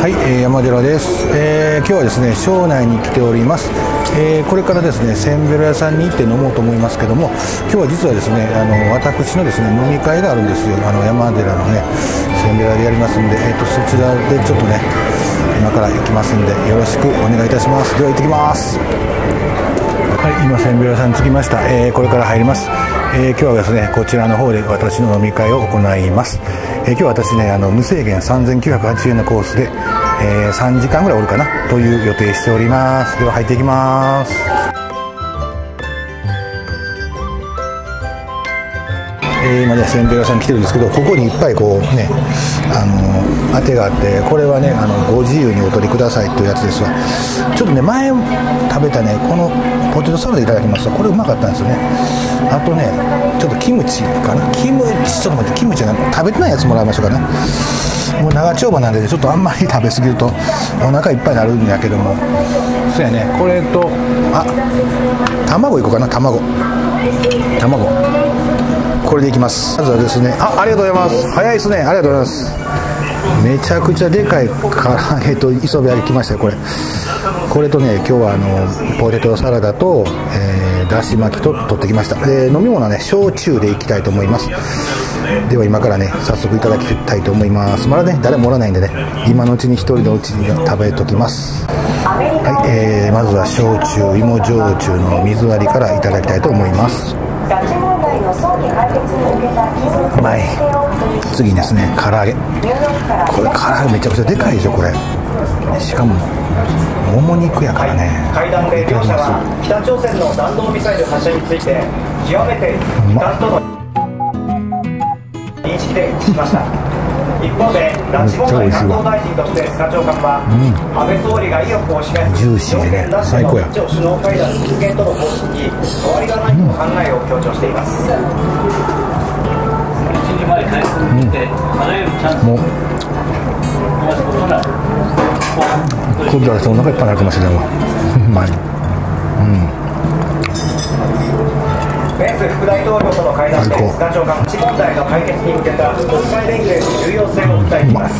はい、山寺です。今日はですね、庄内に来ております。これからですね、せんべろ屋さんに行って飲もうと思いますけども、今日は実はですね、私のですね、飲み会があるんですよ。山寺のね、せんべろ屋でやりますんで、そちらでちょっとね、今から行きますんで、よろしくお願いいたします。では行ってきます。はい、今せんべろ屋さんに着きました。これから入ります。今日はですね、こちらの方で私の飲み会を行います。今日は私ね、無制限3980円のコースで、3時間ぐらいおるかなという予定しております。では入っていきます。今ね、せんべろ屋さんに来てるんですけど、ここにいっぱいこうね、当てがあって、これはね、ご自由にお取りくださいというやつですわ。ちょっとね、前食べたね、このポテトサラダいただきました。これうまかったんですよね。あとね、ちょっとキムチかな、キムチ、ちょっと待って、キムチは食べてないやつもらいましょうかね。もう長丁場なんで、ちょっとあんまり食べ過ぎるとお腹いっぱいになるんやけども、そうやね、これと、あ、卵いこうかな、卵これでいきます。まずはですね、ありがとうございます。早いですね。ありがとうございます。めちゃくちゃでかい唐揚げと磯辺揚げきましたよ。これとね、今日はポテトサラダと、だし巻きと取ってきました。飲み物はね、焼酎でいきたいと思います。では今からね、早速いただきたいと思います。まだね、誰もおらないんでね、今のうちに一人のうちに食べときます。はい、まずは焼酎、芋焼酎の水割りからいただきたいと思います。うまい。次ですね、唐揚げ。これ唐揚げめちゃくちゃでかいでしょ。これしかももも肉やからね。会談で両者は北朝鮮の弾道ミサイル発射について極めて遺憾との認識で一致しました。一方で拉致問題担当大臣として菅長官は、安倍総理が意欲を示す条件なしの日朝首脳会談実現との方針に変わりがないとの考えを強調しています。今度はお腹いっぱいになるかもしれないわ。うまい。ペンス副大統領との会談で菅長官、拉致問題の解決に向けた国際連携の重要性を訴えています。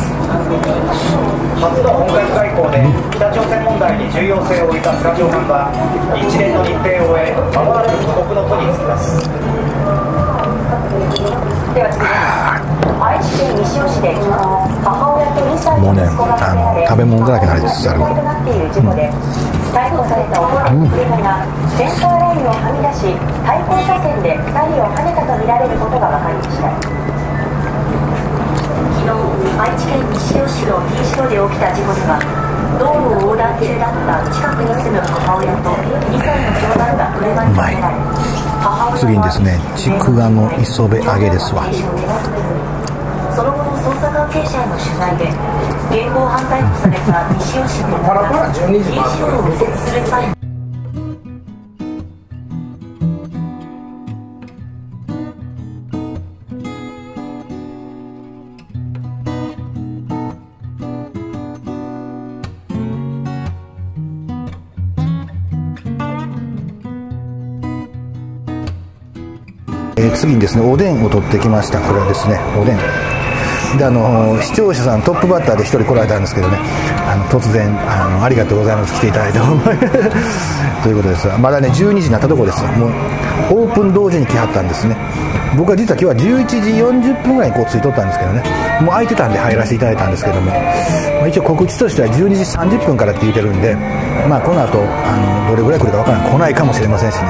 初の本格外交で北朝鮮問題に重要性を置いた菅長官は、一連の日程を終え、間もなく帰国の途につきます。では次です。愛知県西尾市で昨日、母親と2歳の息子が食べ物だらけになりつつある。事故で逮捕された男の車がセンターラインをはみ出し、対向車線で2人をはねたとみられることが分かりました。昨日、愛知県西尾市の T 字路で起きた事故では、道路を横断中だった近くに住む母親と2歳の長男が車にはねられ、次にですね、ちくわの磯辺揚げですわ。その後の捜査関係者への取材で、現行犯逮捕された西尾市の女が禁止用を右折する際に次にですね、おでんを取ってきました。これはですね、おでんで、視聴者さんトップバッターで1人来られたんですけどね、突然ありがとうございます、来ていただいてということですが、まだね、12時になったところです。もうオープン同時に来はったんですね。僕は実は今日は11時40分ぐらいにこう着いとったんですけどね、もう空いてたんで入らせていただいたんですけども、一応告知としては12時30分からって言ってるんで、まあ、この後どれぐらい来るか分からない、来ないかもしれませんしね。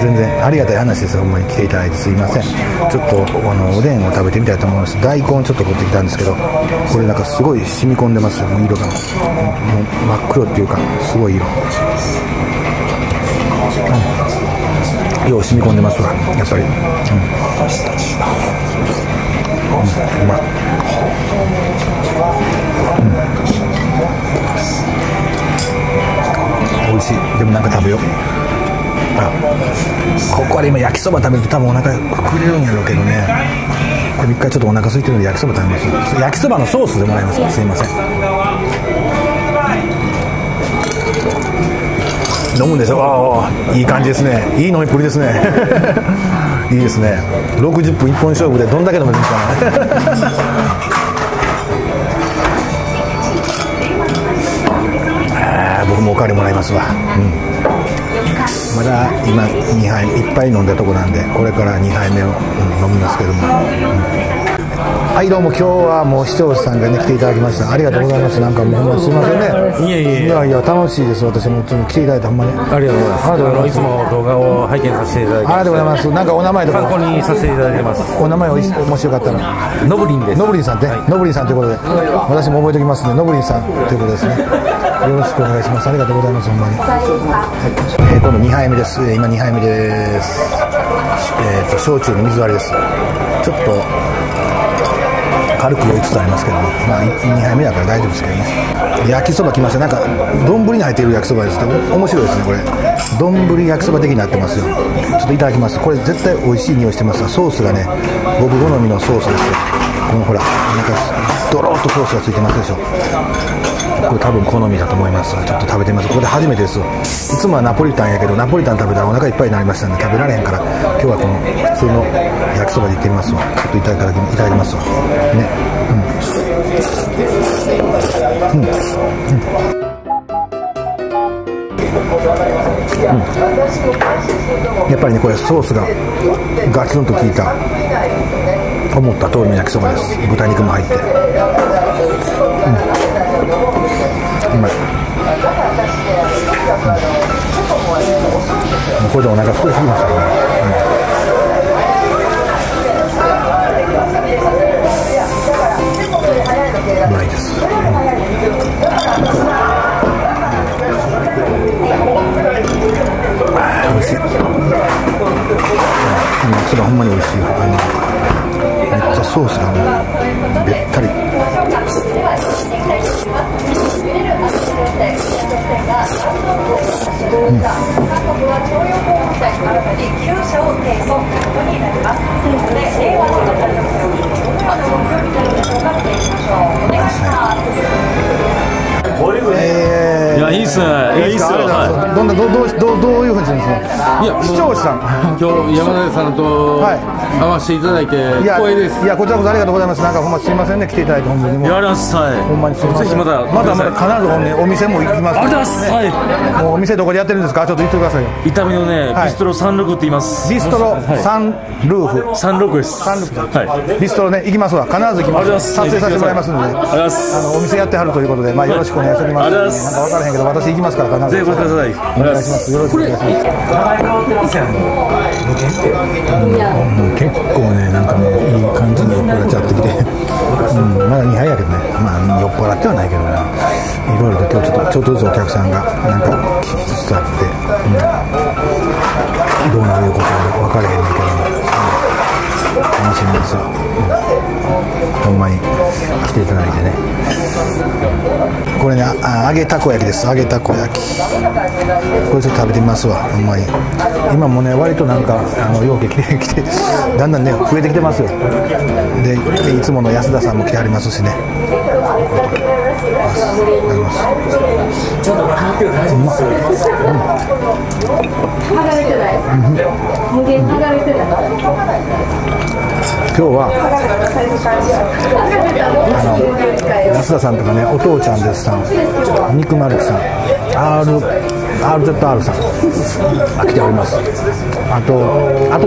全然ありがたい話ですよ。ほんまに来ていただいてすいません。ちょっとおでんを食べてみたいと思います。大根ちょっと取ってきたんですけど、これなんかすごい染み込んでますよ。もう色がもう真っ黒っていうか、すごい色、よう染み込んでますわ、やっぱり。うまい。美味しい。でもなんか食べよう。ここは今焼きそば食べると多分お腹膨れるんやろうけどね、これ一回ちょっとお腹空いてるので焼きそば食べます。焼きそばのソースでもらいますか。すいません。飲むんでしょ。ああ、いい感じですね。いい飲みっぷりですねいいですね。60分一本勝負でどんだけ飲めるんですかね代わりもらいますわ、まだ今2杯1杯飲んだとこなんで、これから2杯目を飲みますけども、はいどうも、今日はもう視聴者さんがね来ていただきました、ありがとうございます。なんかもうほんますいませんね。いやいやいやいや、楽しいです。私もいつも来ていただいてほんまにありがとうございます。いつも動画を拝見させていただいて、ありがとうございます。なんかお名前とか参考にさせていただいてます。お名前もしよかったら、のぶりんです。のぶりんさんって、のぶりんさんということで私も覚えておきますね。のぶりんさんということですね。よろしくお願いします。ありがとうございます。ほんまに。今度2杯目です。今2杯目です。焼酎の水割りです。ちょっと軽く4つありますけども、まあ2杯目だから大丈夫ですけどね。焼きそば来ました。なんか丼に入っている焼きそばですけど、面白いですねこれ。丼焼きそば的になってますよ。ちょっといただきます。これ絶対美味しい匂いしてますが、ソースがね、僕好みのソースですよ。このほら、なんかドローっとソースがついてますでしょ。これ多分好みだと思います。ちょっと食べてみます。これ初めてですよ。いつもはナポリタンやけど、ナポリタン食べたらお腹いっぱいになりましたんで食べられへんから、今日はこの普通の焼きそばでいってみますわ。ちょっといただきますわね。やっぱりね、これソースがガツンと効いた、思った通りの焼きそばです。豚肉も入って、うまい。これでお腹膨れすぎましたね、うまいです。おいしい。それはほんまにおいしい。めっちゃソースがもうべったり。いや、いいっすね。どういうふうにするんですか。いや、視聴者さん、今日山崎さんと会わせていただいて光栄です。いや、こちらこそありがとうございます。なんかほんますいませんね、来ていただいて。本当にもうやらっさい、ほんまにすいません。ぜひまだ必ずお店も行きます。あらっさい。もうお店どこでやってるんですか、ちょっと言ってくださいよ。伊丹のね、ビストロサンルーフって言います。ビストロサンルーフ、サンルーフです。ビストロね、行きますわ。必ず行きます。撮影させてもらいますので、お店やってはるということで、まあよろしくお願いします。なんか分からへんけど、私行きますから必ず。お願いします。よろしくお願いします。結構ね、なんかもういい感じに酔っ払っちゃってきて、まだ2杯やけどね、まあ酔っ払ってはないけどな、いろいろと今日ちょっとずつお客さんがなんか来つつあって、どうなることか分からへんねんけども、楽しみですよ。ほんまに来ていただいてね。これね、揚げたこ焼きです。揚げたこ焼き、これちょっと食べてみますわ。ほんまに今もね、割となんか容器きてだんだんね増えてきてますよ。でいつもの安田さんも来てはりますしね。今日は安田さんとかね、お父ちゃんですさん、肉丸木さん、RZR さん来ております。あと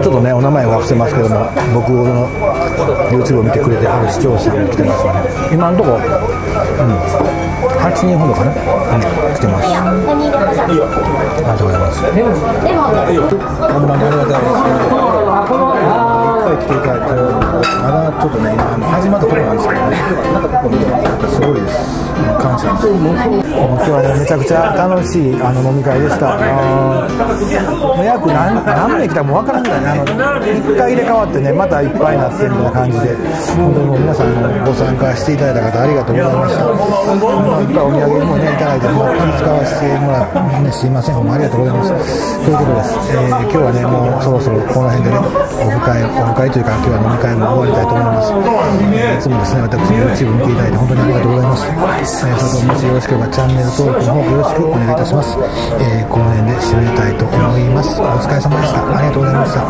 ちょっとね、お名前は伏せますけども、僕の YouTube を見てくれてはる視聴者も来てますよね。今のところ、8人ほどかな、来てます。ありがとうございます。あんまりありがたいですね。まだちょっとね、始まったところなんですけどね、すごいです、感謝です。今日はね、めちゃくちゃ楽しい飲み会でした。約何名来たかも分からんぐらいね、1回入れ替わってね、またいっぱいになってるみたいな感じで、本当にもう皆さんご参加していただいた方、ありがとうございました。いっぱいお土産もね、いただいて、もう使わせてもらって、ね、すいません、ほんまありがとうございました。ということです。今日はね、もうそろそろこの辺でね、お迎えというか、今日は飲み会も終わりたいと思います。いつもですね、私の YouTube 見ていただいて本当にありがとうございます。どうももしよろしければチャンネル登録の方よろしくお願いいたします。この辺で締めたいと思います。お疲れ様でした。ありがとうございました。